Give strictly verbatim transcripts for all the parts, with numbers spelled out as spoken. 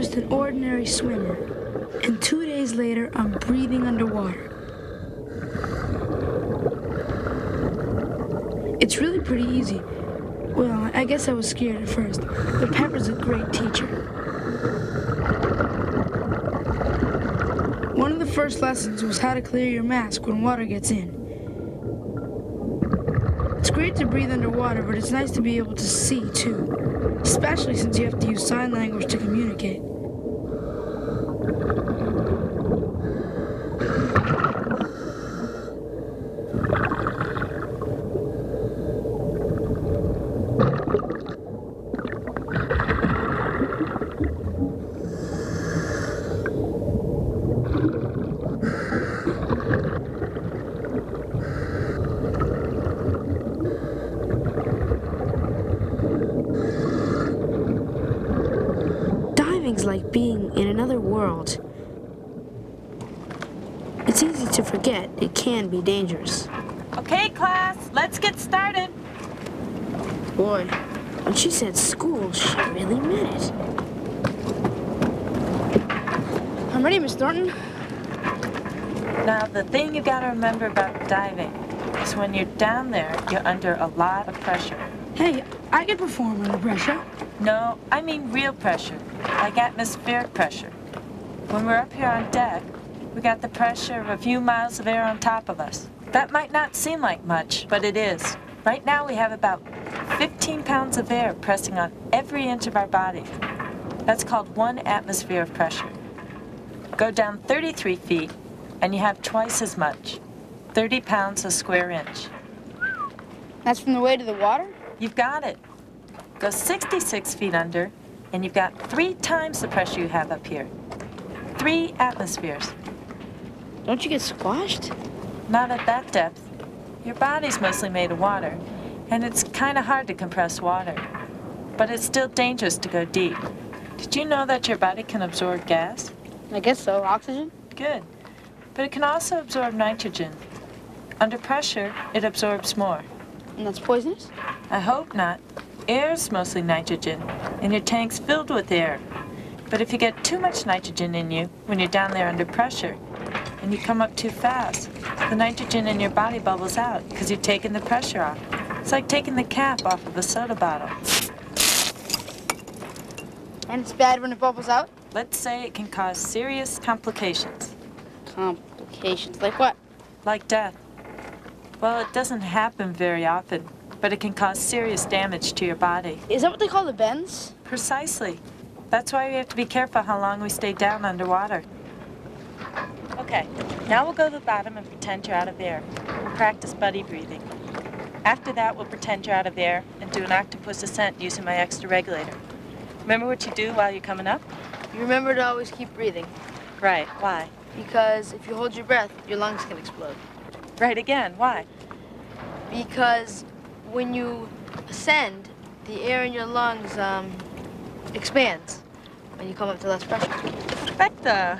just an ordinary swimmer, and two days later, I'm breathing underwater. It's really pretty easy. Well, I guess I was scared at first, but Pepper's a great teacher. One of the first lessons was how to clear your mask when water gets in. It's great to breathe underwater, but it's nice to be able to see, too. Especially since you have to use sign language to communicate. Like being in another world. It's easy to forget it can be dangerous. Okay, class, let's get started. Boy, when she said school, she really meant it. I'm ready, Miss Thornton. Now, the thing you gotta remember about diving is when you're down there, you're under a lot of pressure. Hey, I can perform under pressure. No, I mean real pressure. Like atmospheric pressure. When we're up here on deck, we got the pressure of a few miles of air on top of us. That might not seem like much, but it is. Right now we have about fifteen pounds of air pressing on every inch of our body. That's called one atmosphere of pressure. Go down thirty-three feet and you have twice as much, thirty pounds a square inch. That's from the weight of the water? You've got it. Go sixty-six feet under, and you've got three times the pressure you have up here. Three atmospheres. Don't you get squashed? Not at that depth. Your body's mostly made of water, and it's kind of hard to compress water. But it's still dangerous to go deep. Did you know that your body can absorb gas? I guess so. Oxygen? Good. But it can also absorb nitrogen. Under pressure, it absorbs more. And that's poisonous? I hope not. Air's mostly nitrogen, and your tank's filled with air. But if you get too much nitrogen in you when you're down there under pressure, and you come up too fast, the nitrogen in your body bubbles out because you've taken the pressure off. It's like taking the cap off of a soda bottle. And it's bad when it bubbles out? Let's say it can cause serious complications. Complications? Like what? Like death. Well, it doesn't happen very often, but it can cause serious damage to your body. Is that what they call the bends? Precisely. That's why we have to be careful how long we stay down underwater. Okay, now we'll go to the bottom and pretend you're out of air. We'll practice buddy breathing. After that, we'll pretend you're out of air and do an octopus ascent using my extra regulator. Remember what you do while you're coming up? You remember to always keep breathing. Right, why? Because if you hold your breath, your lungs can explode. Right again, why? Because when you ascend, the air in your lungs um, expands when you come up to less pressure. Perfecto.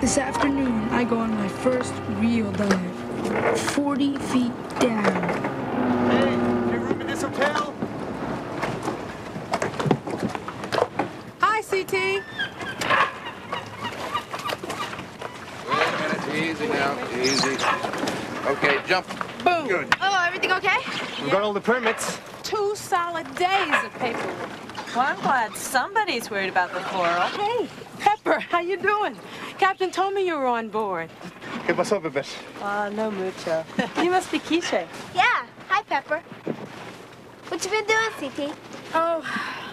This afternoon, I go on my first real dive, forty feet down. Hey, you room in this hotel? Hi, C T. Wait a minute, easy now, easy. Okay, jump. Boom. Good. Oh, everything okay? We've got all the permits. Two solid days of paperwork. Well, I'm glad somebody's worried about the coral. Hey, Pepper, how you doing? Captain told me you were on board. Hey, what's up a bit? Uh, no mucho. You must be Quiche. Yeah. Hi, Pepper. What you been doing, C T? Oh,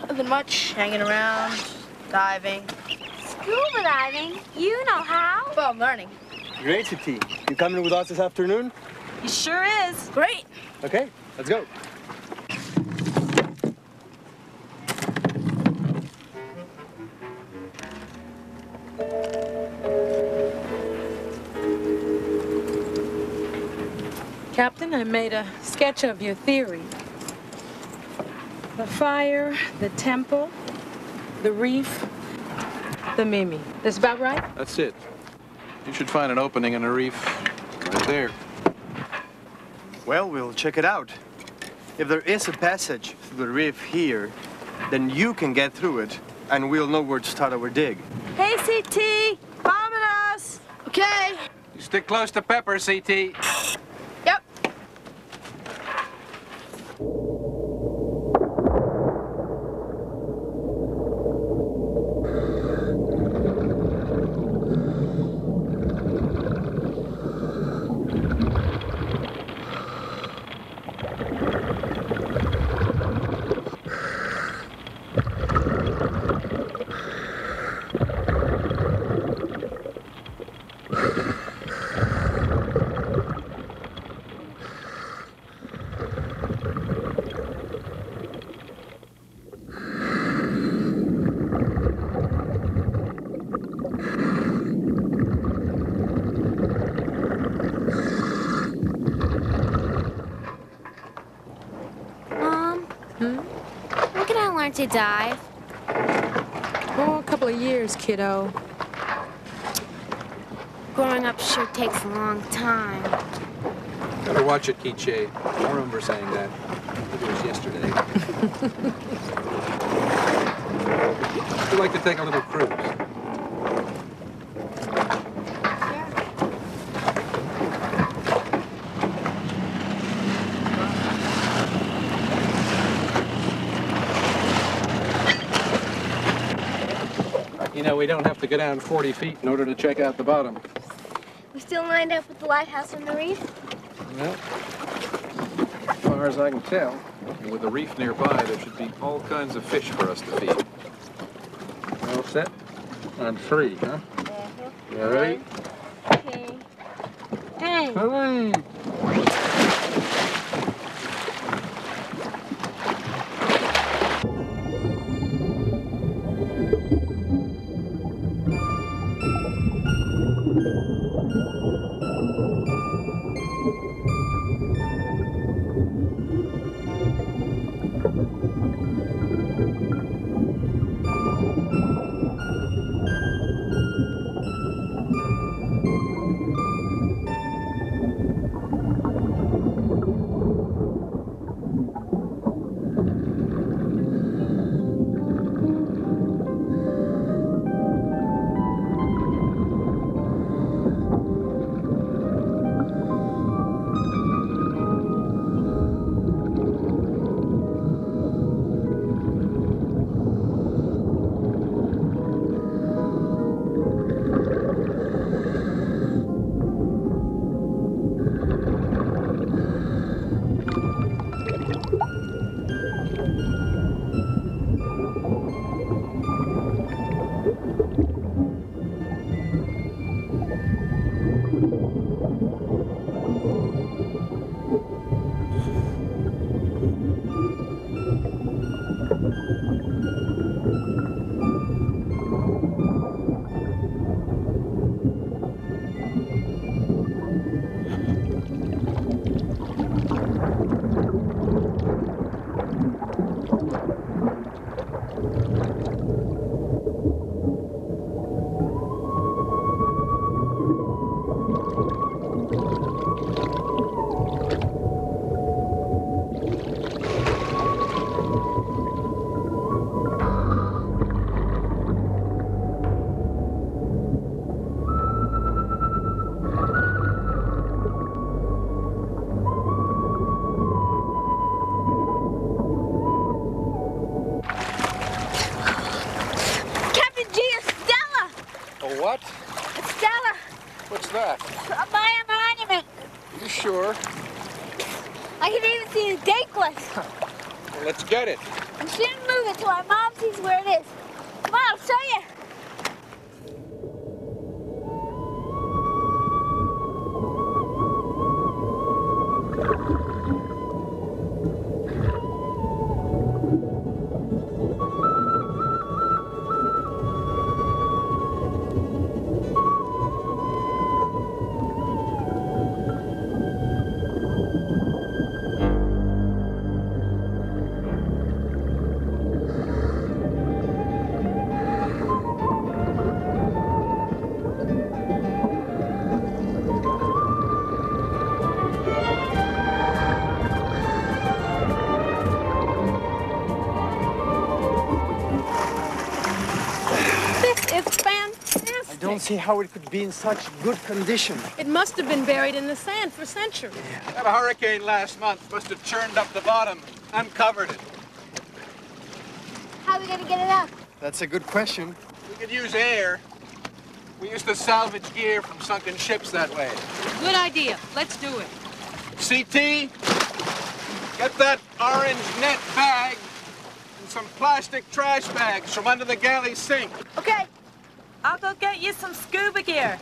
nothing much. Hanging around, diving. Scuba diving? You know how? Well, I'm learning. Great, C T. You coming with us this afternoon? It sure is. Great. Okay, let's go. Captain, I made a sketch of your theory. The fire, the temple, the reef, the Mimi. That's about right? That's it. You should find an opening in the reef right there. Well, we'll check it out. If there is a passage through the reef here, then you can get through it, and we'll know where to start our dig. Hey, C T! Vamonos! Okay. You stick close to Pepper, C T. To dive? Oh, a couple of years, kiddo. Growing up sure takes a long time. Gotta watch it, Quiche. I remember saying that. It was yesterday. Would you like to take a little cruise? We don't have to go down forty feet in order to check out the bottom. We still lined up with the lighthouse on the reef? No. As far as I can tell. And with the reef nearby, there should be all kinds of fish for us to feed. All set? On three, huh? Mm-hmm. You all right? Okay. Hey! Hey! What? It's Stella. What's that? A Mayan monument. You sure? I can even see the date glass. Well, let's get it. I shouldn't move it till my mom sees where it is. Come on, I'll show you. See how it could be in such good condition. It must have been buried in the sand for centuries. That hurricane last month must have churned up the bottom, uncovered it. How are we going to get it up? That's a good question. We could use air. We used to salvage gear from sunken ships that way. Good idea. Let's do it. C T, get that orange net bag and some plastic trash bags from under the galley sink. Okay. I'll go get you some scuba gear.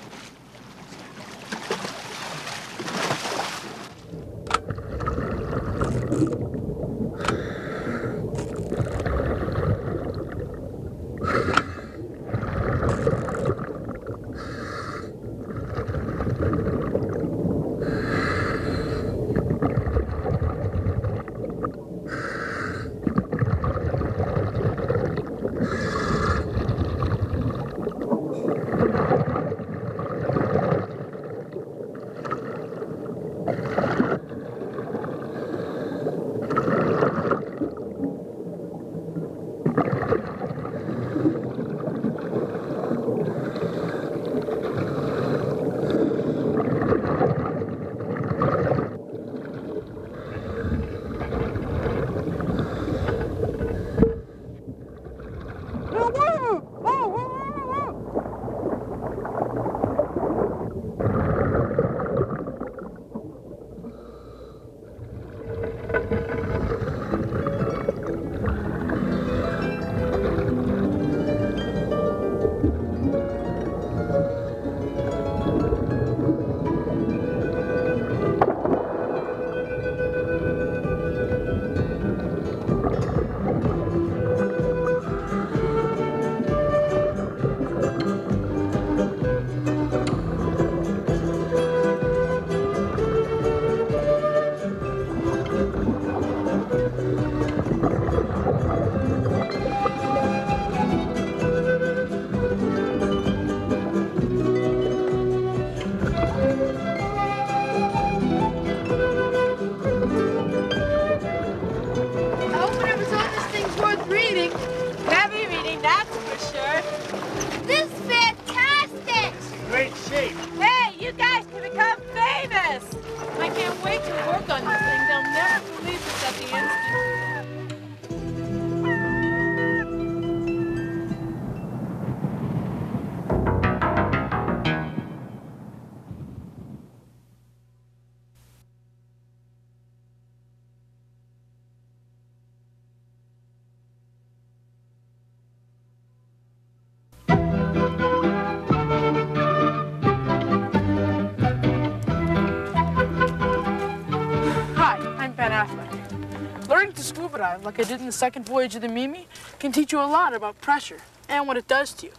Like I did in the second voyage of the Mimi, can teach you a lot about pressure and what it does to you.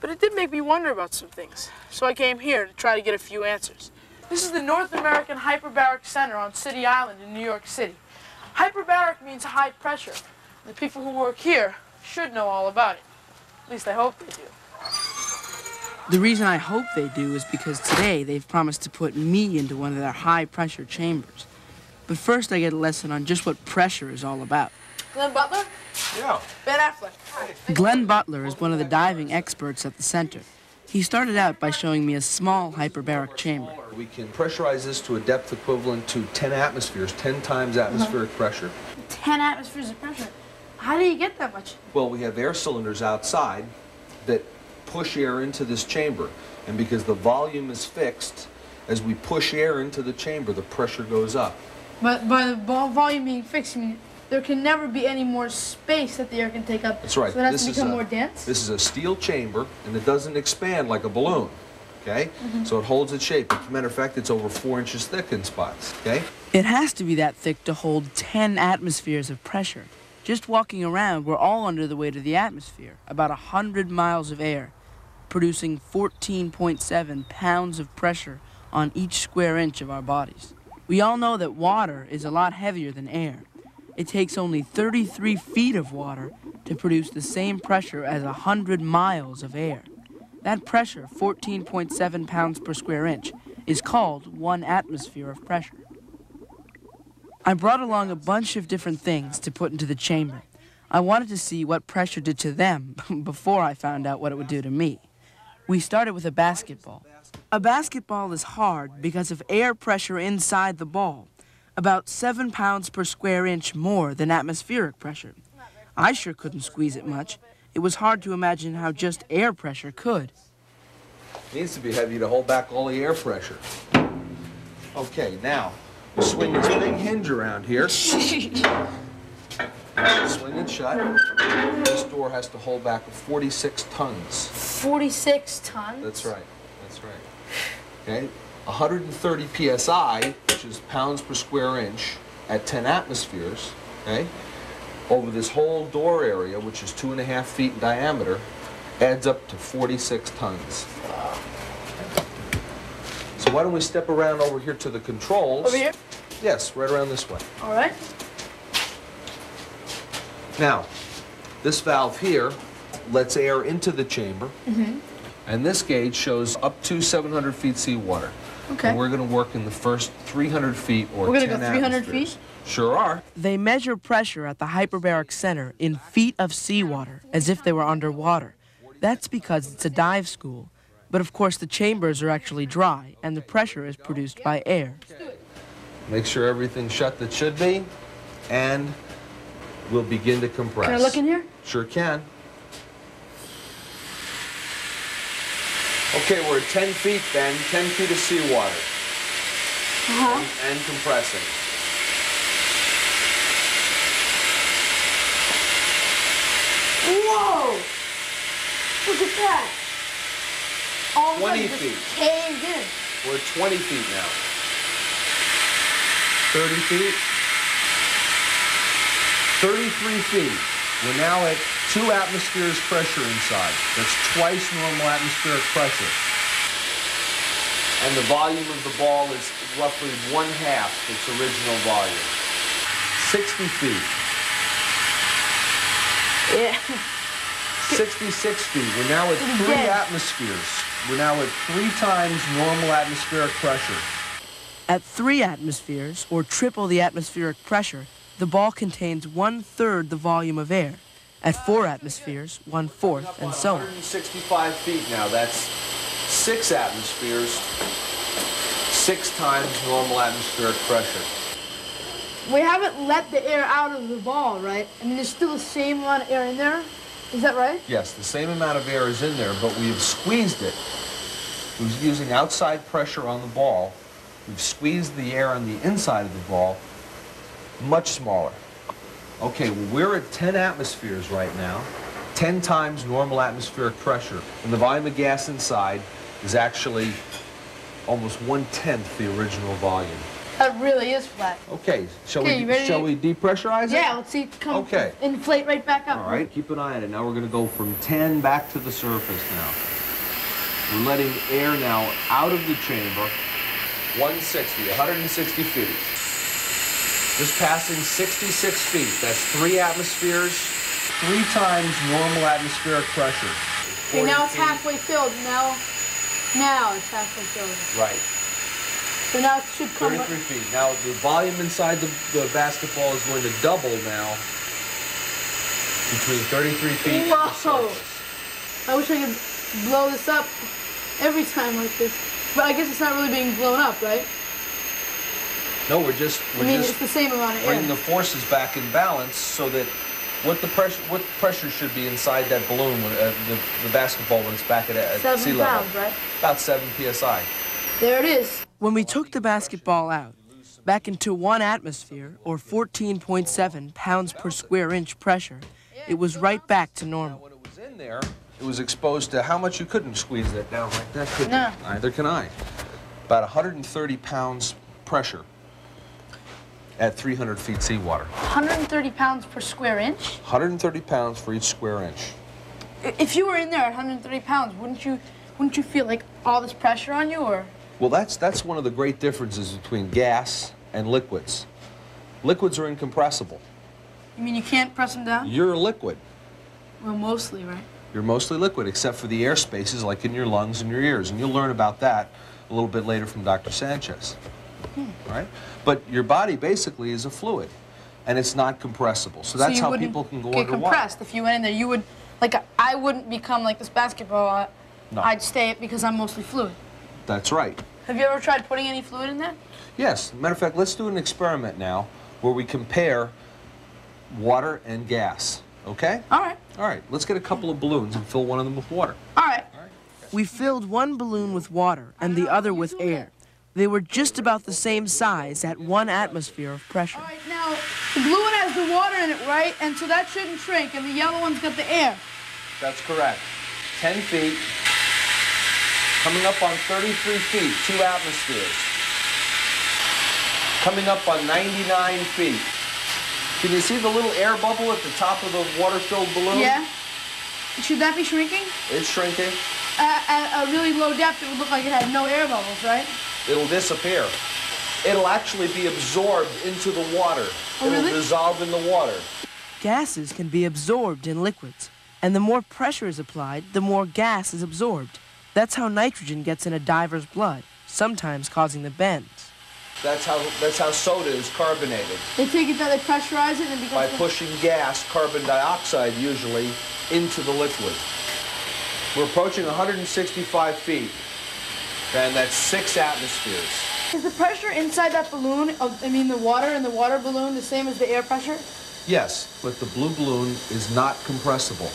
But it did make me wonder about some things, so I came here to try to get a few answers. This is the North American Hyperbaric Center on City Island in New York City. Hyperbaric means high pressure. The people who work here should know all about it. At least I hope they do. The reason I hope they do is because today they've promised to put me into one of their high-pressure chambers. But first, I get a lesson on just what pressure is all about. Glenn Butler? Yeah. Ben Affleck. Hi. Glenn Butler is one of the diving experts at the center. He started out by showing me a small hyperbaric chamber. We can pressurize this to a depth equivalent to ten atmospheres, ten times atmospheric mm-hmm. pressure. ten atmospheres of pressure? How do you get that much? Well, we have air cylinders outside that push air into this chamber. And because the volume is fixed, as we push air into the chamber, the pressure goes up. But by the volume being fixed, I mean, there can never be any more space that the air can take up. That's right. So it has to become more dense? This is a steel chamber, and it doesn't expand like a balloon, okay? Mm-hmm. So it holds its shape. As a matter of fact, it's over four inches thick in spots, okay? It has to be that thick to hold ten atmospheres of pressure. Just walking around, we're all under the weight of the atmosphere, about one hundred miles of air, producing fourteen point seven pounds of pressure on each square inch of our bodies. We all know that water is a lot heavier than air. It takes only thirty-three feet of water to produce the same pressure as one hundred miles of air. That pressure, fourteen point seven pounds per square inch, is called one atmosphere of pressure. I brought along a bunch of different things to put into the chamber. I wanted to see what pressure did to them before I found out what it would do to me. We started with a basketball. A basketball is hard because of air pressure inside the ball, about seven pounds per square inch more than atmospheric pressure. I sure couldn't squeeze it much. It was hard to imagine how just air pressure could. It needs to be heavy to hold back all the air pressure. Okay, now. Swing this big hinge around here. Swing it shut. This door has to hold back forty-six tons. forty-six tons? That's right. That's right. Okay. one hundred thirty P S I, which is pounds per square inch, at ten atmospheres, okay, over this whole door area, which is two and a half feet in diameter, adds up to forty-six tons. So why don't we step around over here to the controls? Over here? Yes, right around this way. All right. Now, this valve here lets air into the chamber, mm-hmm. and this gauge shows up to seven hundred feet seawater. Okay. And we're going to work in the first three hundred feet or we're ten We're going to go three hundred atmospheres. Feet? Sure are. They measure pressure at the Hyperbaric Center in feet of seawater, as if they were underwater. That's because it's a dive school. But of course, the chambers are actually dry, and the pressure is produced by air. Make sure everything's shut that should be, and we'll begin to compress. Can I look in here? Sure can. Okay, we're at ten feet then, ten feet of seawater. Uh-huh. And, and compressing. Whoa! Look at that! All twenty feet. Caved in. We're at twenty feet now. thirty feet. thirty-three feet. We're now at two atmospheres pressure inside. That's twice normal atmospheric pressure. And the volume of the ball is roughly one half its original volume. sixty feet. Yeah. sixty-six feet. We're now at three atmospheres. We're now at three times normal atmospheric pressure. At three atmospheres, or triple the atmospheric pressure, the ball contains one-third the volume of air. At four atmospheres, one-fourth, and so on. one hundred sixty-five feet now. That's six atmospheres, six times normal atmospheric pressure. We haven't let the air out of the ball, right? I mean, there's still the same amount of air in there? Is that right? Yes, the same amount of air is in there, but we've squeezed it. We're using outside pressure on the ball. We've squeezed the air on the inside of the ball, much smaller. Okay, well, we're at ten atmospheres right now, ten times normal atmospheric pressure, and the volume of gas inside is actually almost one-tenth the original volume. That really is flat. Okay, shall, okay, we, shall we depressurize it? Yeah, let's see. Come okay. Inflate right back up. All right, keep an eye on it. Now we're going to go from ten back to the surface now. We're letting air now out of the chamber, one hundred sixty feet. Just passing sixty-six feet. That's three atmospheres, three times normal atmospheric pressure. Okay, now it's halfway filled. Now, now it's halfway filled. Right. So now it should come thirty-three feet. Now the volume inside the, the basketball is going to double now between thirty-three feet. Whoa! I wish I could blow this up every time like this. But I guess it's not really being blown up, right? No, we're just we're I mean, just it's the same amount of air. Bringing the forces back in balance so that what the pressure, what pressure should be inside that balloon, with, uh, the, the basketball when it's back at, at seven sea level? Pounds, right? About seven P S I. There it is. When we took the basketball out, back into one atmosphere, or fourteen point seven pounds per square inch pressure, it was right back to normal. Now, when it was in there, it was exposed to how much you couldn't squeeze that down like that, couldn't no. you? Neither can I. About one hundred thirty pounds pressure at three hundred feet seawater. one hundred thirty pounds per square inch? one hundred thirty pounds for each square inch. If you were in there at one hundred thirty pounds, wouldn't you, wouldn't you feel like all this pressure on you, or? Well, that's, that's one of the great differences between gas and liquids. Liquids are incompressible. You mean you can't press them down? You're a liquid. Well, mostly, right? You're mostly liquid, except for the air spaces, like in your lungs and your ears. And you'll learn about that a little bit later from Doctor Sanchez. Hmm. Right? But your body basically is a fluid, and it's not compressible. So that's so how people can go get underwater. Compressed. If you went in there, you would, like, I wouldn't become like this basketball. No. I'd stay it because I'm mostly fluid. That's right. Have you ever tried putting any fluid in there? Yes. Matter of fact, let's do an experiment now where we compare water and gas. Okay? All right. All right. Let's get a couple of balloons and fill one of them with water. All right. All right. We filled one balloon with water and the other with air. They were just about the same size at one atmosphere of pressure. All right, now, the blue one has the water in it, right? And so that shouldn't shrink, and the yellow one's got the air. That's correct. ten feet, coming up on thirty-three feet, two atmospheres. Coming up on ninety-nine feet. Can you see the little air bubble at the top of the water-filled balloon? Yeah. Should that be shrinking? It's shrinking. Uh, at a really low depth, it would look like it had no air bubbles, right? It'll disappear. It'll actually be absorbed into the water. Oh, really? It'll dissolve in the water. Gases can be absorbed in liquids, and the more pressure is applied, the more gas is absorbed. That's how nitrogen gets in a diver's blood, sometimes causing the bends. That's how, that's how soda is carbonated. They take it down, they pressurize it, and it becomes... By pushing gas, carbon dioxide usually, into the liquid. We're approaching one hundred sixty-five feet. And that's six atmospheres. Is the pressure inside that balloon, I mean the water in the water balloon, the same as the air pressure? Yes, but the blue balloon is not compressible.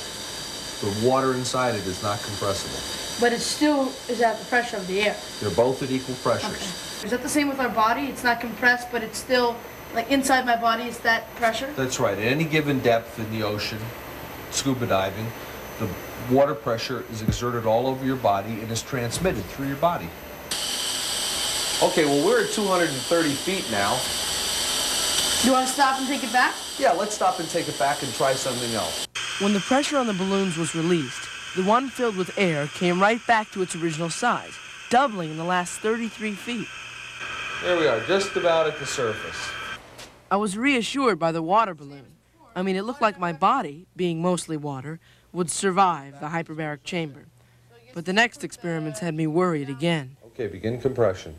The water inside it is not compressible. But it still is at the pressure of the air. They're both at equal pressures. Okay. Is that the same with our body? It's not compressed, but it's still, like inside my body, it's that pressure? That's right. At any given depth in the ocean, scuba diving, the water pressure is exerted all over your body and is transmitted through your body. Okay, well, we're at two hundred thirty feet now. You want to stop and take it back? Yeah, let's stop and take it back and try something else. When the pressure on the balloons was released, the one filled with air came right back to its original size, doubling in the last thirty-three feet. There we are, just about at the surface. I was reassured by the water balloon. I mean, it looked like my body, being mostly water, would survive the hyperbaric chamber. But the next experiments had me worried again. Okay, begin compression.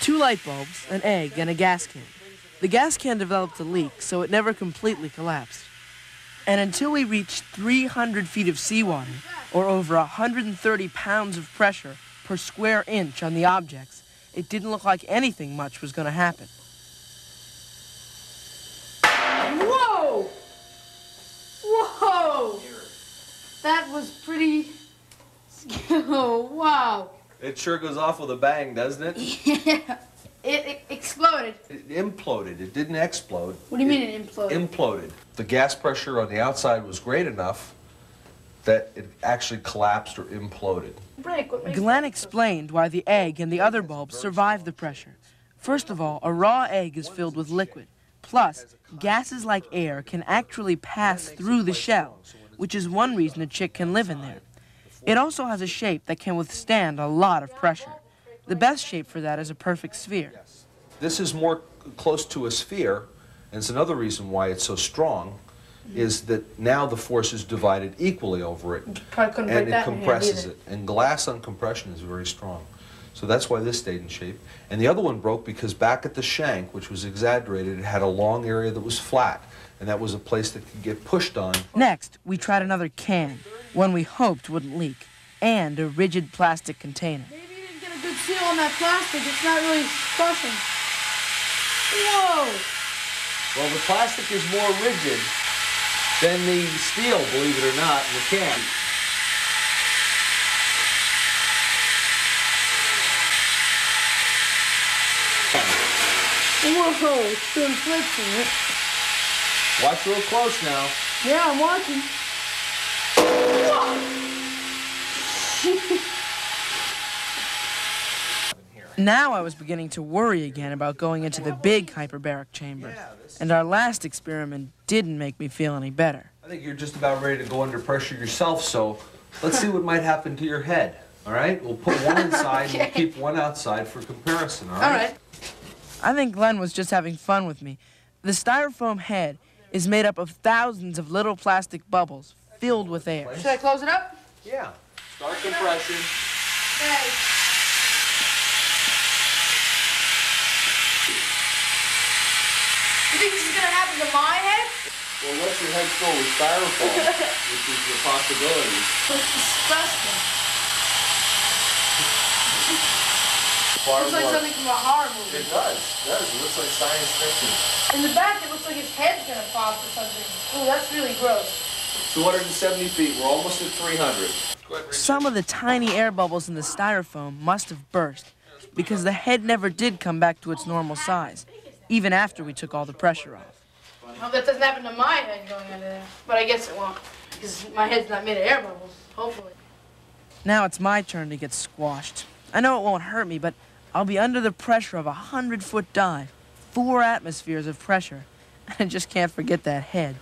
Two light bulbs, an egg, and a gas can. The gas can developed a leak, so it never completely collapsed. And until we reached three hundred feet of seawater, or over one hundred thirty pounds of pressure per square inch on the objects, it didn't look like anything much was going to happen. Whoa! Whoa! That was pretty... Oh, wow. It sure goes off with a bang, doesn't it? Yeah. It, it exploded. It imploded. It didn't explode. What do you it mean it imploded? Imploded. The gas pressure on the outside was great enough that it actually collapsed or imploded. Break, what Glenn explained why the egg and the other bulbs survived the pressure. First of all, a raw egg is filled with liquid. Plus, gases like air can actually pass through the shell, which is one reason a chick can live in there. It also has a shape that can withstand a lot of pressure. The best shape for that is a perfect sphere. This is more close to a sphere, and it's another reason why it's so strong, is that now the force is divided equally over it, and it compresses it. And glass on compression is very strong. So that's why this stayed in shape. And the other one broke because back at the shank, which was exaggerated, it had a long area that was flat, and that was a place that could get pushed on. Next, we tried another can, one we hoped wouldn't leak, and a rigid plastic container. Maybe you didn't get a good seal on that plastic. It's not really crushing. Whoa! Well, the plastic is more rigid than the steel, believe it or not, in the can. Whoa, it's been flipping it. Watch real close now. Yeah, I'm watching. Now I was beginning to worry again about going into the big hyperbaric chamber, and our last experiment didn't make me feel any better. I think you're just about ready to go under pressure yourself, so let's see what might happen to your head, all right? We'll put one inside okay. and we'll keep one outside for comparison, all right? All right. I think Glenn was just having fun with me. The styrofoam head is made up of thousands of little plastic bubbles filled with air. Should I close it up? Yeah. Start compression. Okay. You think this is going to happen to my head? Well, unless your head's full with styrofoam, which is a possibility. It's disgusting. It looks like something from a horror movie. It does. It does. It looks like science fiction. In the back, it looks like its head's going to pop or something. Oh, that's really gross. two hundred seventy feet. We're almost at three hundred. Some of the tiny air bubbles in the styrofoam must have burst, because the head never did come back to its normal size, even after we took all the pressure off. Well, that doesn't happen to my head going under there. But I guess it won't, because my head's not made of air bubbles, hopefully. Now it's my turn to get squashed. I know it won't hurt me, but I'll be under the pressure of a hundred-foot dive, four atmospheres of pressure. I just can't forget that head.